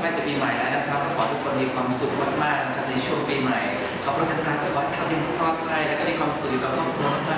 ใกล้จะปีใหม่แล้วนะครับขอทุกคนมีความสุขมากๆนะครับในช่วงปีใหม่ขอบคุณครับขอให้เขาได้ปลอดภัยและก็มีความสุขกับครอบครัว